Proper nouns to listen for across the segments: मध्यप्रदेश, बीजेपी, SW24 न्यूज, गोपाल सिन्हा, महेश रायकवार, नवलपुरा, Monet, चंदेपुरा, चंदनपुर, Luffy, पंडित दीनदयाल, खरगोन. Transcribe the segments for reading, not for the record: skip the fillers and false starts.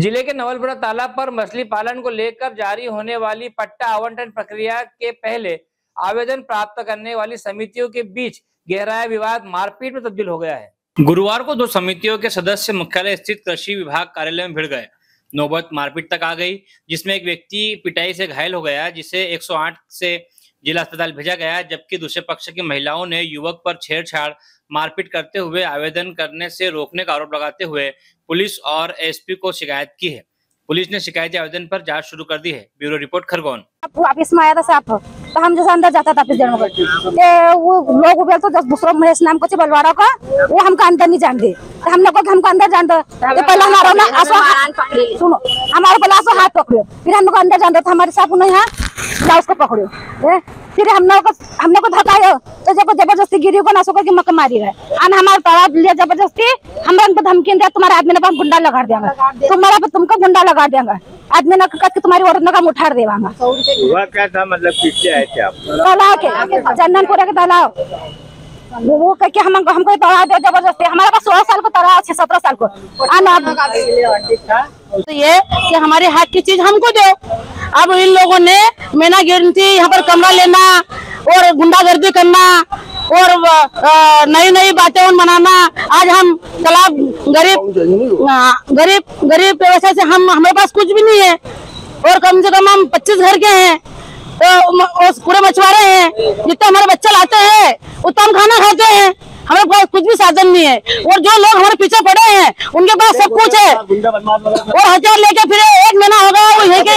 जिले के नवलपुरा तालाब पर मछली पालन को लेकर जारी होने वाली पट्टा आवंटन प्रक्रिया के पहले आवेदन प्राप्त करने वाली समितियों के बीच गहराया विवाद मारपीट में तब्दील हो गया है। गुरुवार को दो समितियों के सदस्य मुख्यालय स्थित कृषि विभाग कार्यालय में भिड़ गए। नौबत मारपीट तक आ गई, जिसमें एक व्यक्ति पिटाई से घायल हो गया, जिसे 108 से जिला अस्पताल भेजा गया। जबकि दूसरे पक्ष की महिलाओं ने युवक पर छेड़छाड़, मारपीट करते हुए आवेदन करने से रोकने का आरोप लगाते हुए पुलिस और एसपी को शिकायत की है। पुलिस ने शिकायत आवेदन पर जांच शुरू कर दी है। Bureau report खरगोन। वापिस में आया था साफ, तो हम जैसे अंदर जाता था वो लोग उबेल तो दूसरा महेश नाम को बलवाड़ा का, वो हमको अंदर नहीं जान दे, हम लोग हमको अंदर जान दो। पहले हमारा सुनो, हमारा पहला सो हाथ पकड़ो, फिर हम लोग अंदर जान दो, तो हमारे साथ उन्हें यहाँ उसको पकड़ो, फिर हम लोग को धकायो, तो जब जबरदस्ती गिरी को नासो करके मक्का मारी है। अन हमारे तवाब लिया जबरदस्ती, हम हमको धमकी दिया, तुम्हारे आदमी ने गुंडा लगा देगा, तुम्हारा तुमको गुंडा लगा देगा, आदमी ने कट तुम्हारी औरत ने काम उठा देगा। हुआ क्या था, मतलब किससे आए थे आप? तालाव के, चंदनपुर के तालाव, वो कहके हमको तवा दे जबरदस्ती। हमारे पास 16 साल को तवा, 17 साल को। तो ये कि हमारे हाथ की चीज हमको दो। अब इन लोगों ने मेना गिनती यहाँ पर कमरा लेना और गुंडागर्दी करना और नई नई बातें मनाना। आज हम तालाब गरीब की वजह से हमारे पास कुछ भी नहीं है, और कम से कम हम 25 घर के हैं, तो पूरे मछुआरे हैं। जितना हमारे बच्चे लाते हैं उतना हम खाना खाते हैं, हमारे पास कुछ भी साधन नहीं है। और जो लोग हमारे पीछे पड़े हैं उनके पास सब कुछ है, और हथियार लेके फिर एक महीना होगा, वो ये मेरे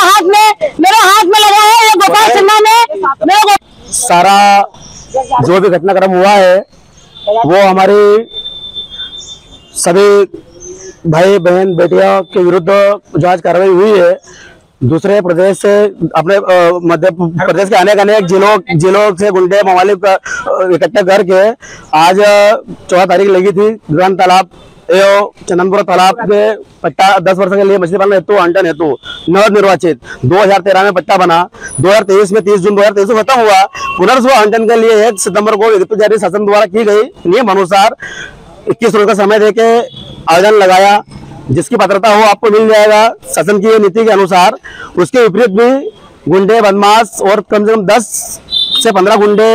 हाथ में लगा है ये गोपाल सिन्हा ने। सारा जो भी घटनाक्रम हुआ है वो हमारे सभी भाई बहन बेटिया के विरुद्ध जांच कार्रवाई हुई है। दूसरे प्रदेश से, अपने मध्य प्रदेश के अनेक अनेक जिलों से गुंडे मवालिक इकट्ठा करके आज 14 तारीख लगी थी ग्राम तालाब एवं चंदनपुर तालाब के पट्टा 10 वर्ष के लिए मछली पालन हेतु आवंटन हेतु नवनिर्वाचित 2013 में पट्टा बना, 2023 में 30 जून 2023 को खत्म हुआ। पुनर्स्व आवंटन के लिए 1 सितम्बर को जारी शासन द्वारा की गई नियम अनुसार 21 रोज का समय देके आवेदन लगाया। जिसकी पात्रता हो आपको मिल जाएगा शासन की नीति के अनुसार। उसके विपरीत भी गुंडे बदमाश और कम से कम 10 से 15 गुंडे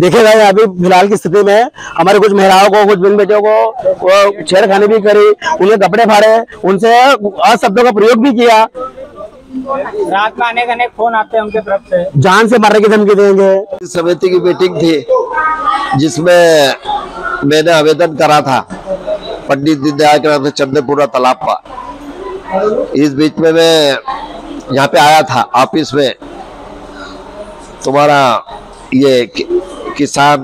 देखे गए। अभी फिलहाल की स्थिति में हमारे कुछ महिलाओं को, कुछ बहन बेटियों को छेड़खानी भी करी, उन्हें कपड़े फाड़े, उनसे अशब्दों का प्रयोग भी किया। रात में अनेक फोन आते हैं उनके तरफ से, जान से मारने की धमकी देंगे। समिति की मीटिंग थी जिसमें मैंने आवेदन करा था पंडित दीनदयाल के नाम से चंदेपुरा तालाब पर। इस बीच में मैं यहाँ पे आया था ऑफिस में, तुम्हारा ये किसान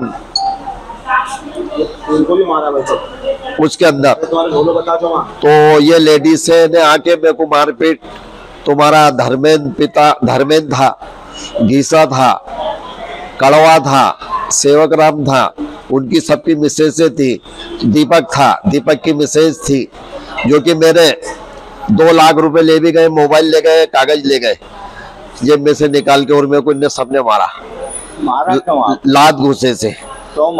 उनको भी मारा उसके अंदर, तो ये लेडीज ने आके मेरे को मारपीट। तुम्हारा धर्मेंद्र था, गीसा था, कड़वा था, सेवक राम था, उनकी सबकी मिसेजें थी, दीपक था, दीपक की मिसेज थी, जो कि मेरे 2 लाख रुपए ले भी गए, मोबाइल ले गए, कागज ले गए जेब में से निकाल के, और मेरे को इनने सबने मारा लात घुसे से। तो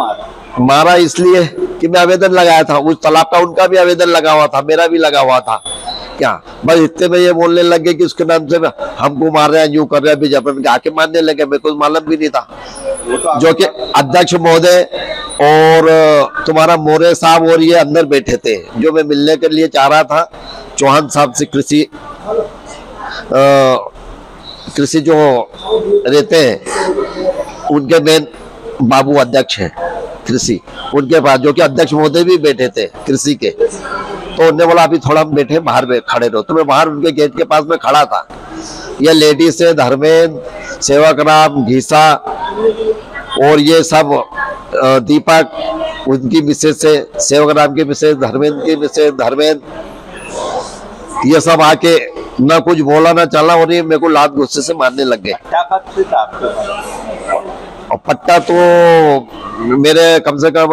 मारा इसलिए कि मैं आवेदन लगाया था उस तालाब का, उनका भी आवेदन लगा हुआ था, मेरा भी लगा हुआ था। क्या बस इतने में ये बोलने लगे कि उसके नाम से हमको मार रहे हैं, यूं कर रहे हैं, बीजेपी के आके मारने लगे। मेरे को मालूम भी नहीं था, जो कि अध्यक्ष महोदय और तुम्हारा मोरे साहब और ये अंदर बैठे थे, जो मैं मिलने के लिए चाह रहा था चौहान साहब से। कृषि जो रहते हैं उनके मेन बाबू अध्यक्ष हैं कृषि, उनके पास, जो कि अध्यक्ष महोदय भी बैठे थे कृषि के। तो उन्होंने बोला अभी थोड़ा हम बैठे, बाहर खड़े रहो। तो मैं बाहर उनके गेट के पास में खड़ा था। ये लेडीज से धर्मेंद्र, सेवक राम, घीसा और ये सब दीपक, उनकी मिसेज से, सेवक राम की मिसेज, धर्मेंद्र की मिसेज, धर्मेंद्र, ये सब आके ना कुछ बोला ना चला, और ये मेरे को लात गुस्से से मारने लग गए। पट्टा तो मेरे कम से कम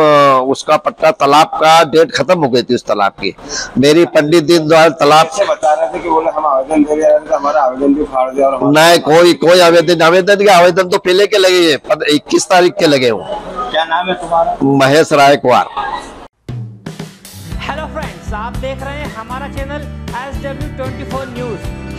उसका पट्टा तालाब का डेट खत्म हो गई थी उस तालाब की। मेरी पंडित दीनदयाल तालाब बता रहे थे कि बोला हम आवेदन दे रहे हैं, हमारा आवेदन भी फाड़ दिया। नहीं, कोई आवेदन तो पहले के लगे हैं, 21 तारीख के लगे हो। क्या नाम है तुम्हारा? महेश रायकवार। Hello friends, friends, आप देख रहे हैं हमारा चैनल SW24 न्यूज।